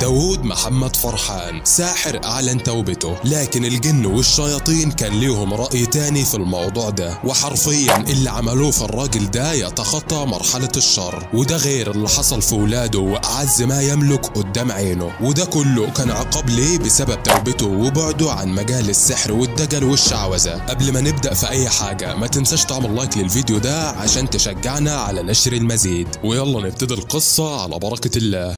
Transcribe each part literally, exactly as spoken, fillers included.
داوود محمد فرحان ساحر أعلن توبته، لكن الجن والشياطين كان ليهم رأي تاني في الموضوع ده، وحرفيا اللي عملوه في الراجل ده يتخطى مرحلة الشر، وده غير اللي حصل في ولاده وأعز ما يملك قدام عينه، وده كله كان عقاب ليه بسبب توبته وبعده عن مجال السحر والدجل والشعوذة. قبل ما نبدأ في أي حاجة ما تنساش تعمل لايك للفيديو ده عشان تشجعنا على نشر المزيد، ويلا نبتدي القصة على بركة الله.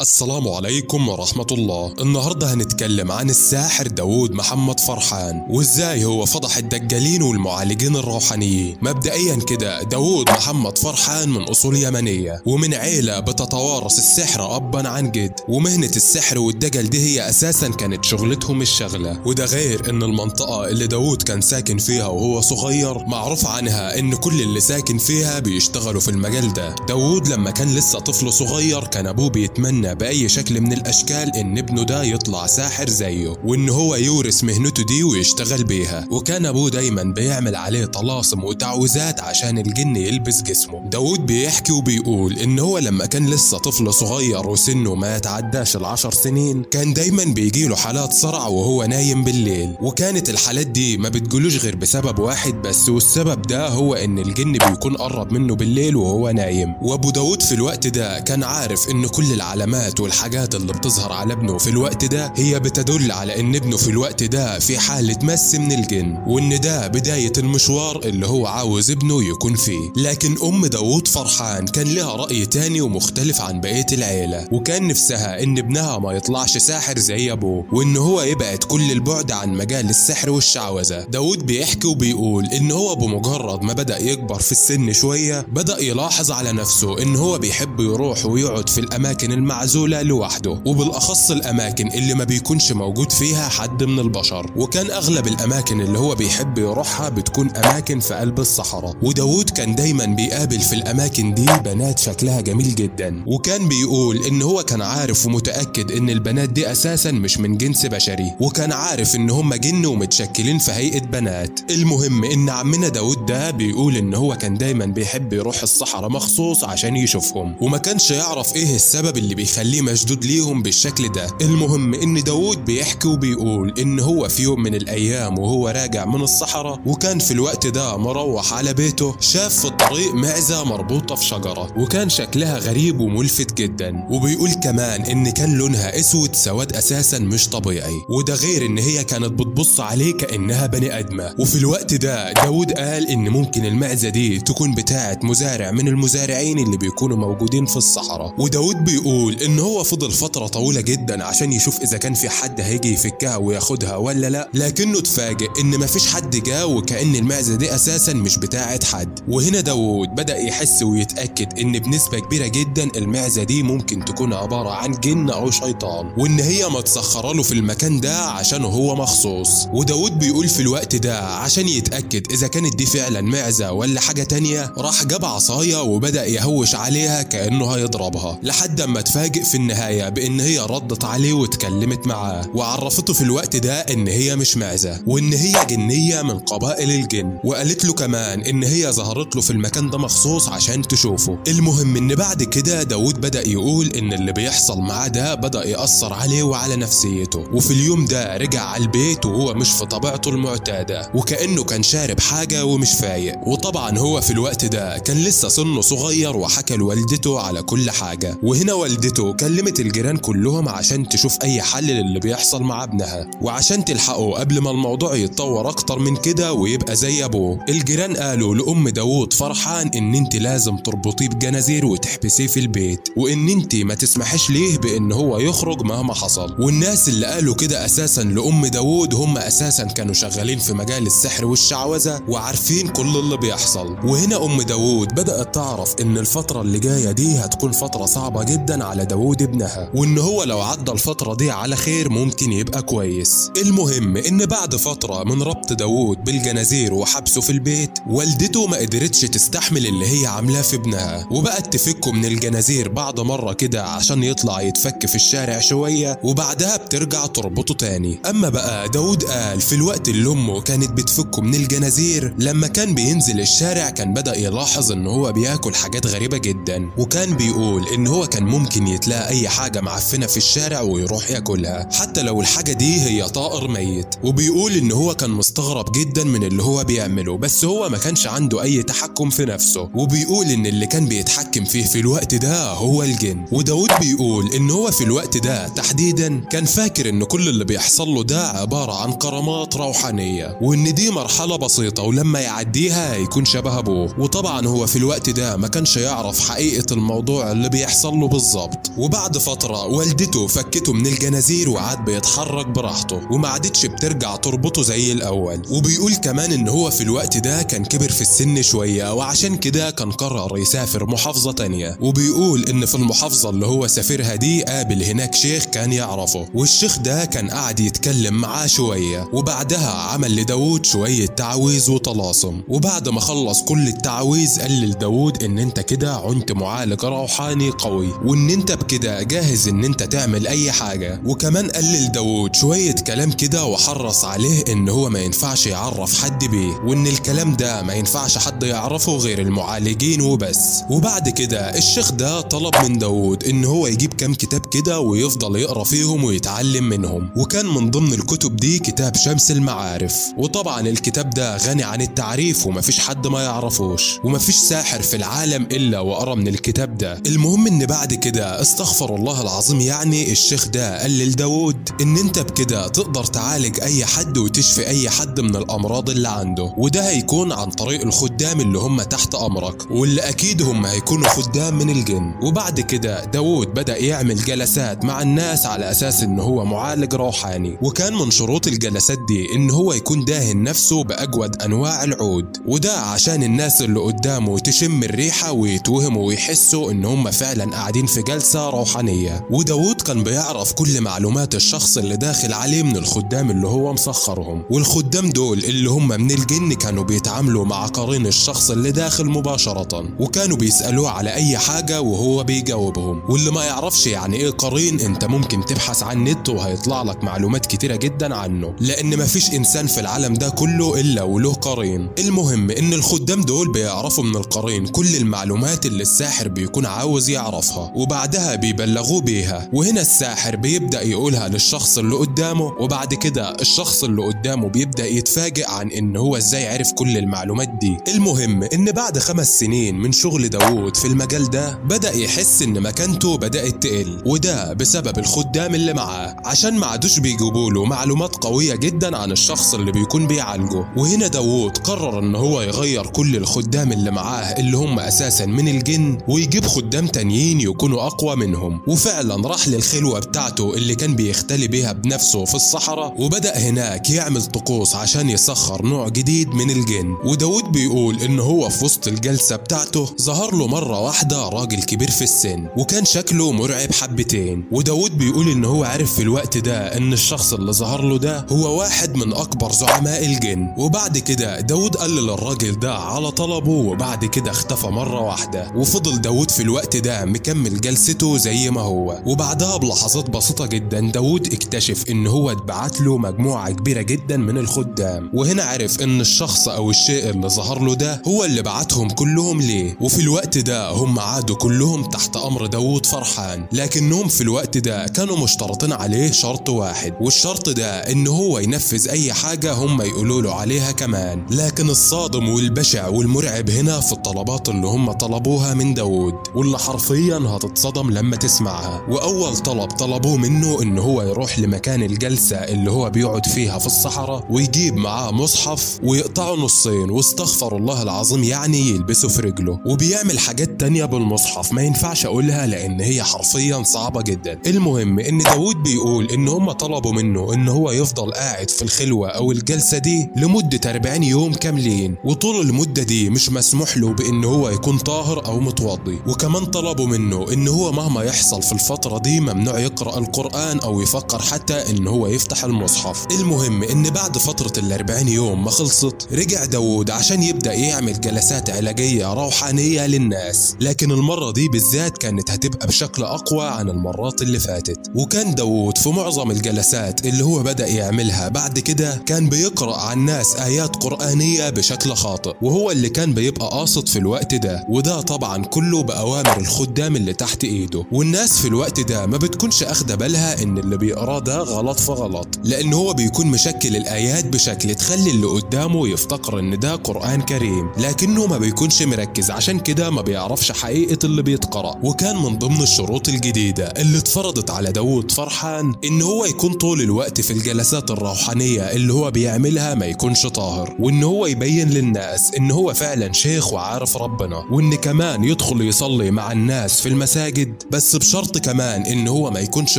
السلام عليكم ورحمة الله. النهاردة هنتكلم عن الساحر داوود محمد فرحان وازاي هو فضح الدجالين والمعالجين الروحانيين. مبدئيا كده، داوود محمد فرحان من أصول يمنية ومن عيلة بتتوارث السحر أبا عن جد، ومهنة السحر والدجل دي هي أساسا كانت شغلتهم الشغلة. وده غير إن المنطقة اللي داوود كان ساكن فيها وهو صغير معروف عنها إن كل اللي ساكن فيها بيشتغلوا في المجال ده. داوود لما كان لسه طفل صغير كان أبوه بيتمنى بأي شكل من الأشكال إن ابنه ده يطلع ساحر زيه، وإن هو يورث مهنته دي ويشتغل بيها، وكان أبوه دايماً بيعمل عليه طلاسم وتعويذات عشان الجن يلبس جسمه. داوود بيحكي وبيقول إن هو لما كان لسه طفل صغير وسنه ما يتعداش العشر سنين كان دايماً بيجيله حالات صرع وهو نايم بالليل، وكانت الحالات دي ما بتجيلوش غير بسبب واحد بس، والسبب ده هو إن الجن بيكون قرب منه بالليل وهو نايم. وأبو داوود في الوقت ده كان عارف إن كل العلامات والحاجات اللي بتظهر على ابنه في الوقت ده هي بتدل على ان ابنه في الوقت ده في حالة مس من الجن، وان ده بداية المشوار اللي هو عاوز ابنه يكون فيه. لكن ام داوود فرحان كان لها رأي تاني ومختلف عن بقية العيلة، وكان نفسها ان ابنها ما يطلعش ساحر زي ابوه، وان هو يبعد كل البعد عن مجال السحر والشعوذة. داوود بيحكي وبيقول ان هو بمجرد ما بدأ يكبر في السن شوية بدأ يلاحظ على نفسه ان هو بيحب يروح ويقعد في الاماكن المعزولة لوحده، وبالاخص الاماكن اللي ما بيكونش موجود فيها حد من البشر، وكان اغلب الاماكن اللي هو بيحب يروحها بتكون اماكن في قلب الصحراء. وداوود كان دايما بيقابل في الاماكن دي بنات شكلها جميل جدا، وكان بيقول ان هو كان عارف ومتاكد ان البنات دي اساسا مش من جنس بشري، وكان عارف ان هم جن ومتشكلين في هيئه بنات. المهم ان عمنا داوود ده بيقول ان هو كان دايما بيحب يروح الصحراء مخصوص عشان يشوفهم، وما كانش يعرف ايه السبب اللي بيخليه خليه مشدود ليهم بالشكل ده. المهم ان داوود بيحكي وبيقول ان هو في يوم من الايام وهو راجع من الصحراء وكان في الوقت ده مروح على بيته، شاف في الطريق معزة مربوطة في شجرة وكان شكلها غريب وملفت جدا، وبيقول كمان ان كان لونها اسود سواد اساسا مش طبيعي، وده غير ان هي كانت بتبص عليه كأنها بني ادمة. وفي الوقت ده داوود قال ان ممكن المعزة دي تكون بتاعة مزارع من المزارعين اللي بيكونوا موجودين في الصحراء. وداوود بيقول ان هو فضل فترة طويلة جدا عشان يشوف اذا كان في حد هيجي يفكها وياخدها ولا لا، لكنه اتفاجئ ان مفيش حد جا، وكأن المعزة دي اساسا مش بتاعة حد. وهنا داوود بدأ يحس ويتأكد ان بنسبة كبيرة جدا المعزة دي ممكن تكون عبارة عن جن او شيطان، وان هي متسخرة له في المكان ده عشان هو مخصوص. وداوود بيقول في الوقت ده عشان يتأكد اذا كانت دي فعلا معزة ولا حاجة تانية راح جاب عصاية وبدأ يهوش عليها كأنه هيضربها، لحد ما اتفاجئ في النهاية بإن هي ردت عليه واتكلمت معاه وعرفته في الوقت ده إن هي مش معزة وإن هي جنية من قبائل الجن، وقالت له كمان إن هي ظهرت له في المكان ده مخصوص عشان تشوفه. المهم إن بعد كده داوود بدأ يقول إن اللي بيحصل معاه ده بدأ يأثر عليه وعلى نفسيته، وفي اليوم ده رجع على البيت وهو مش في طبيعته المعتادة، وكأنه كان شارب حاجة ومش فايق. وطبعا هو في الوقت ده كان لسه سنه صغير، وحكى لوالدته على كل حاجة، وهنا والدته كلمت الجيران كلهم عشان تشوف اي حل للي بيحصل مع ابنها وعشان تلحقه قبل ما الموضوع يتطور اكتر من كده ويبقى زي ابوه. الجيران قالوا لام داوود فرحان ان انت لازم تربطيه بجنازير وتحبسيه في البيت، وان انت ما تسمحيش ليه بان هو يخرج مهما حصل. والناس اللي قالوا كده اساسا لام داوود هم اساسا كانوا شغالين في مجال السحر والشعوذه وعارفين كل اللي بيحصل. وهنا ام داوود بدأت تعرف ان الفتره اللي جايه دي هتكون فتره صعبه جدا على داوود ابنها، وان هو لو عدى الفترة دي على خير ممكن يبقى كويس. المهم ان بعد فترة من ربط داوود بالجنازير وحبسه في البيت، والدته ما قدرتش تستحمل اللي هي عاملاه في ابنها، وبقت تفكه من الجنازير بعد مرة كده عشان يطلع يتفك في الشارع شوية، وبعدها بترجع تربطه تاني. اما بقى داوود قال في الوقت اللي امه كانت بتفكه من الجنازير، لما كان بينزل الشارع كان بدأ يلاحظ ان هو بياكل حاجات غريبة جدا، وكان بيقول ان هو كان ممكن يتلاقي اي حاجة معفنة في الشارع ويروح ياكلها حتى لو الحاجة دي هي طائر ميت. وبيقول ان هو كان مستغرب جدا من اللي هو بيعمله، بس هو ما كانش عنده اي تحكم في نفسه، وبيقول ان اللي كان بيتحكم فيه في الوقت ده هو الجن. وداوود بيقول ان هو في الوقت ده تحديدا كان فاكر ان كل اللي بيحصل له ده عبارة عن كرامات روحانية، وان دي مرحلة بسيطة ولما يعديها هيكون شبه ابوه. وطبعا هو في الوقت ده ما كانش يعرف حقيقة الموضوع اللي بيحصل له بالظبط. وبعد فترة والدته فكته من الجنازير وعاد بيتحرك براحته، وما عادتش بترجع تربطه زي الاول. وبيقول كمان ان هو في الوقت ده كان كبر في السن شوية، وعشان كده كان قرر يسافر محافظة تانية. وبيقول ان في المحافظة اللي هو سافرها دي قابل هناك شيخ كان يعرفه، والشيخ ده كان قاعد يتكلم معاه شوية، وبعدها عمل لداوود شوية تعويذ وطلاسم. وبعد ما خلص كل التعويذ قال لداوود ان انت كده عنت معالج روحاني قوي، وان انت بكده جاهز ان انت تعمل اي حاجة. وكمان قال لداوود شوية كلام كده وحرص عليه ان هو ما ينفعش يعرف حد بيه، وان الكلام ده ما ينفعش حد يعرفه غير المعالجين وبس. وبعد كده الشيخ ده طلب من داوود ان هو يجيب كام كتاب كده ويفضل يقرا فيهم ويتعلم منهم، وكان من ضمن الكتب دي كتاب شمس المعارف. وطبعا الكتاب ده غني عن التعريف ومفيش حد ما يعرفوش، ومفيش ساحر في العالم الا وقرا من الكتاب ده. المهم ان بعد كده استغفر الله العظيم، يعني الشيخ ده قال لداوود ان انت بكده تقدر تعالج اي حد وتشفي اي حد من الامراض اللي عنده، وده هيكون عن طريق الخدام اللي هم تحت امرك، واللي اكيد هم هيكونوا خدام من الجن. وبعد كده داوود بدأ يعمل جلسات مع الناس على اساس ان هو معالج روحاني، وكان من شروط الجلسات دي ان هو يكون داهن نفسه باجود انواع العود، وده عشان الناس اللي قدامه تشم الريحة ويتوهموا ويحسوا ان هم فعلا قاعدين في جلسة روحانية. وداوود كان بيعرف كل معلومات الشخص اللي داخل عليه من الخدام اللي هو مسخرهم، والخدام دول اللي هم من الجن كانوا بيتعاملوا مع قرين الشخص اللي داخل مباشرة، وكانوا بيسألوه على اي حاجة وهو بيجاوبهم. واللي ما يعرفش يعني ايه قرين، انت ممكن تبحث عن النت وهيطلع لك معلومات كتيرة جدا عنه، لان مفيش انسان في العالم ده كله الا وله قرين. المهم ان الخدام دول بيعرفوا من القرين كل المعلومات اللي الساحر بيكون عاوز يعرفها، وبعدها بيبلغوه بيها، وهنا الساحر بيبدأ يقولها للشخص اللي قدامه. وبعد كده الشخص اللي قدامه بيبدأ يتفاجئ عن ان هو ازاي عرف كل المعلومات دي. المهم ان بعد خمس سنين من شغل داوود في المجال ده بدأ يحس ان مكانته بدأت تقل، وده بسبب الخدام اللي معاه، عشان ما عادوش بيجيبوا له معلومات قوية جدا عن الشخص اللي بيكون بيعالجه. وهنا داوود قرر ان هو يغير كل الخدام اللي معاه اللي هم اساسا من الجن، ويجيب خدام تانيين يكونوا اقوى منهم. وفعلا راح للخلوة بتاعته اللي كان بيختلي بيها بنفسه في الصحراء، وبدأ هناك يعمل طقوس عشان يسخر نوع جديد من الجن. وداوود بيقول ان هو في وسط الجلسة بتاعته ظهر له مرة واحدة راجل كبير في السن، وكان شكله مرعب حبتين. وداوود بيقول ان هو عارف في الوقت ده ان الشخص اللي ظهر له ده هو واحد من اكبر زعماء الجن. وبعد كده داوود قال للراجل ده على طلبه، وبعد كده اختفى مرة واحدة. وفضل داوود في الوقت ده مكمل جلسته زي ما هو، وبعدها بلحظات بسيطة جدا داوود اكتشف ان هو اتبعت له مجموعة كبيرة جدا من الخدام، وهنا عرف ان الشخص او الشيء اللي ظهر له ده هو اللي بعتهم كلهم ليه. وفي الوقت ده هم عادوا كلهم تحت امر داوود فرحان، لكنهم في الوقت ده كانوا مشترطين عليه شرط واحد، والشرط ده ان هو ينفذ اي حاجة هم يقولوا له عليها كمان. لكن الصادم والبشع والمرعب هنا في الطلبات اللي هم طلبوها من داوود، واللي حرفيا هتتصدم لما تسمعها. واول طلب طلبوه منه ان هو يروح لمكان الجلسة اللي هو بيقعد فيها في الصحراء، ويجيب معاه مصحف ويقطعه نصين واستغفر الله العظيم، يعني يلبسه في رجله. وبيعمل حاجات تانية بالمصحف ما ينفعش اقولها لان هي حرفيا صعبة جدا. المهم ان داوود بيقول ان هم طلبوا منه ان هو يفضل قاعد في الخلوة او الجلسة دي لمدة أربعين يوم كاملين، وطول المدة دي مش مسموح له بان هو يكون طاهر او متوضي. وكمان طلبوا منه ان هو مهما يحصل في الفترة دي ممنوع يقرأ القرآن أو يفكر حتى إن هو يفتح المصحف. المهم إن بعد فترة الأربعين يوم ما خلصت رجع داوود عشان يبدأ يعمل جلسات علاجية روحانية للناس، لكن المرة دي بالذات كانت هتبقى بشكل أقوى عن المرات اللي فاتت. وكان داوود في معظم الجلسات اللي هو بدأ يعملها بعد كده كان بيقرأ على الناس آيات قرآنية بشكل خاطئ، وهو اللي كان بيبقى قاصد في الوقت ده، وده طبعا كله بأوامر الخدام اللي تحت ايده. والناس في الوقت ده ما بتكونش اخده بالها ان اللي بيقراه ده غلط فغلط، لان هو بيكون مشكل الايات بشكل تخلي اللي قدامه يفتكر ان ده قرآن كريم، لكنه ما بيكونش مركز، عشان كده ما بيعرفش حقيقة اللي بيتقرأ. وكان من ضمن الشروط الجديدة اللي اتفرضت على داوود فرحان ان هو يكون طول الوقت في الجلسات الروحانية اللي هو بيعملها ما يكونش طاهر، وان هو يبين للناس ان هو فعلا شيخ وعارف ربنا، وان كمان يدخل يصلي مع الناس في المساجد، بس بشرط كمان ان هو ما يكونش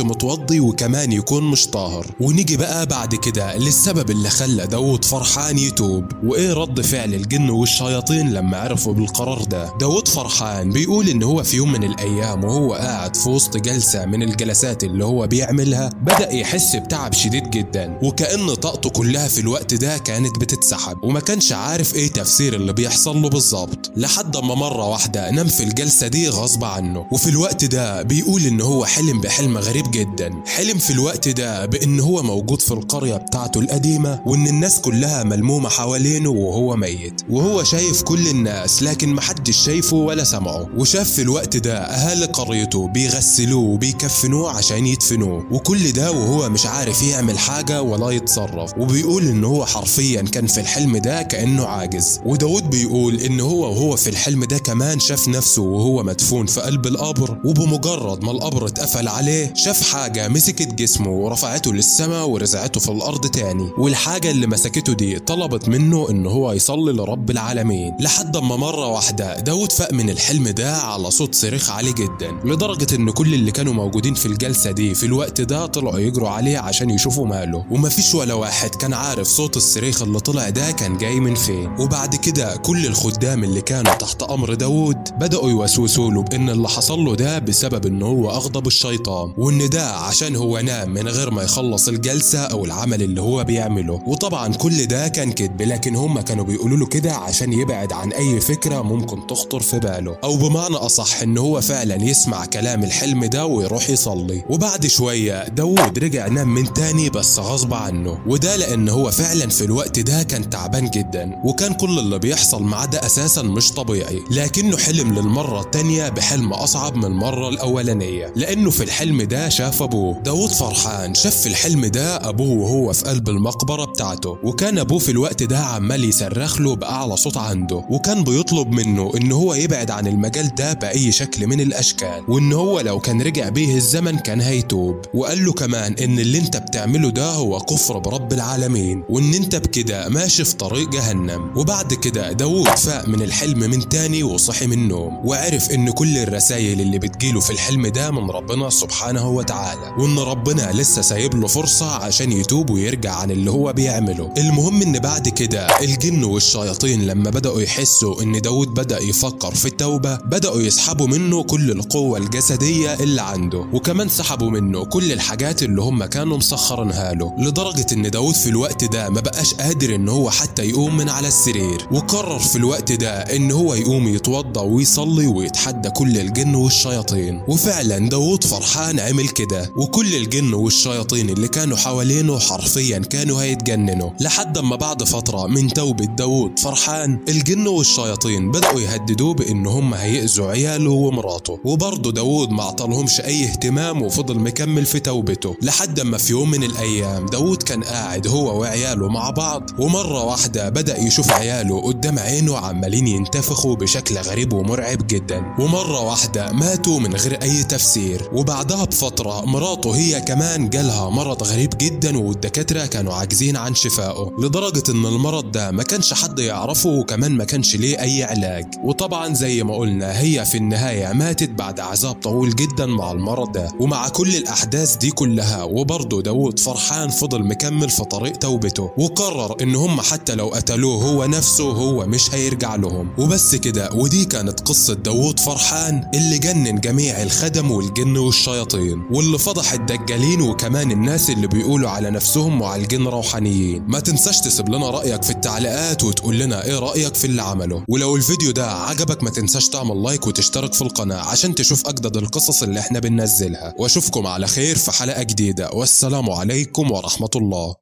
متوضي وكمان يكون مش طاهر. ونيجي بقى بعد كده للسبب اللي خلى داوود فرحان يتوب، وايه رد فعل الجن والشياطين لما عرفوا بالقرار ده. داوود فرحان بيقول ان هو في يوم من الايام وهو قاعد في وسط جلسة من الجلسات اللي هو بيعملها بدأ يحس بتعب شديد جدا، وكأن طاقته كلها في الوقت ده كانت بتتسحب، وما كانش عارف ايه تفسير اللي بيحصل له بالظبط، لحد ما مرة واحدة نام في الجلسة دي غصب عنه. وفي الوقت ده بيقول ان هو حلم بحلم غريب جدا، حلم في الوقت ده بان هو موجود في القرية بتاعته القديمة، وان الناس كلها ملمومة حوالينه وهو ميت، وهو شايف كل الناس لكن محدش شايفه ولا سمعه. وشاف في الوقت ده اهالي قريته بيغسلوه وبيكفنوه عشان يدفنوه، وكل ده وهو مش عارف يعمل حاجة ولا يتصرف، وبيقول ان هو حرفيا كان في الحلم ده كأنه عاجز. وداوود بيقول ان هو وهو في الحلم ده كمان شاف نفسه وهو مدفون في قلب القبر، وبمجرد ما القبر اتقفل عليه شاف حاجة مسكت جسمه ورفعته للسماء ورزعته في الارض تاني، والحاجة اللي مسكته دي طلبت منه ان هو يصلي لرب العالمين. لحد ما مرة واحدة داوود فاق من الحلم ده على صوت صريخ عالي جدا، لدرجة ان كل اللي كانوا موجودين في الجلسة دي في الوقت ده طلعوا يجروا عليه عشان يشوفوا ماله، ومفيش ولا واحد كان عارف صوت الصريخ اللي طلع ده كان جاي من فين. وبعد كده كل الخدام اللي كانوا تحت امر داوود بدأوا يوسوسوا له بان اللي حصل له ده بسبب ان هو اغضب الشيطان، وان ده عشان هو نام من غير ما يخلص الجلسة او العمل اللي هو بيعمله. وطبعا كل ده كان كذب، لكن هم كانوا بيقولوا له كده عشان يبعد عن اي فكرة ممكن تخطر في باله، او بمعنى اصح ان هو فعلا يسمع كلام الحلم ده ويروح يصلي. وبعد شوية داوود رجع نام من تاني بس غصب عنه، وده لان هو فعلا في الوقت ده كان تعبان جدا، وكان كل اللي بيحصل معاه ده اساسا مش طبيعي، لكنه حلم للمرة التانية بحلم اصعب من المرة الاولانية، لانه في الحلم ده شاف ابوه. داوود فرحان شاف في الحلم ده ابوه وهو في قلب المقبرة بتاعته، وكان ابوه في الوقت ده عمال يصرخ له باعلى صوت عنده، وكان بيطلب منه ان هو يبعد عن المجال ده باي شكل من الاشكال، وان هو لو كان رجع بيه الزمن كان هيتوب. وقال له كمان ان اللي انت بتعمله ده هو كفر برب العالمين، وان انت بكده ماشي في طريق جهنم. وبعد كده داوود فاق من الحلم من تاني وصحي من النوم، وعرف ان كل الرسائل اللي بتجيله في الحلم ده من ربنا سبحانه وتعالى، وان ربنا لسه سايب له فرصة عشان يتوب ويرجع عن اللي هو بيعمله. المهم ان بعد كده الجن والشياطين لما بدأوا يحسوا ان داوود بدأ يفكر في التوبة بدأوا يسحبوا منه كل القوة الجسدية اللي عنده، وكمان سحبوا منه كل الحاجات اللي هم كانوا مسخرينها له، لدرجة ان داوود في الوقت ده ما بقاش قادر ان هو حتى يقوم من على السرير. وقرر في الوقت ده ان هو يقوم يتوضى ويصلي ويتحدى كل الجن والشياطين، وفعلا داوود فرحان عمل كده، وكل الجن والشياطين اللي كانوا حوالينه حرفيا كانوا هيتجننوا. لحد ما بعد فترة من توبة داوود فرحان الجن والشياطين بدأوا يهددوه بان هم هيأذوا عياله ومراته، وبرضه داوود ما عطلهمش اي اهتمام وفضل مكمل في توبته. لحد ما في يوم من الايام داوود كان قاعد هو وعياله مع بعض، ومرة واحدة بدأ يشوف عياله قدام عينه عمالين ينتفخوا بشكل غريب ومرعب جدا، ومرة واحدة ماتوا من غير اي تفسير. وبعدها بفترة مراته هي كمان جالها مرض غريب جدا، والدكاترة كانوا عاجزين عن شفائه، لدرجة ان المرض ده ما كانش حد يعرفه وكمان ما كانش ليه اي علاج. وطبعا زي ما قلنا هي في النهاية ماتت بعد عذاب طويل جدا مع المرض ده. ومع كل الاحداث دي كلها وبرضه داوود فرحان فضل مكمل في طريق توبته، وقرر ان هم حتى لو قتلوه هو نفسه هو مش هيرجع لهم وبس كده. ودي كانت قصة داوود فرحان اللي جنن جميع جميع الخدم والجن والشياطين، واللي فضح الدجالين وكمان الناس اللي بيقولوا على نفسهم معالجين روحانيين. ما تنساش تسيب لنا رأيك في التعليقات وتقول لنا ايه رأيك في اللي عمله. ولو الفيديو ده عجبك ما تنساش تعمل لايك وتشترك في القناة عشان تشوف أجدد القصص اللي احنا بننزلها. واشوفكم على خير في حلقة جديدة، والسلام عليكم ورحمة الله.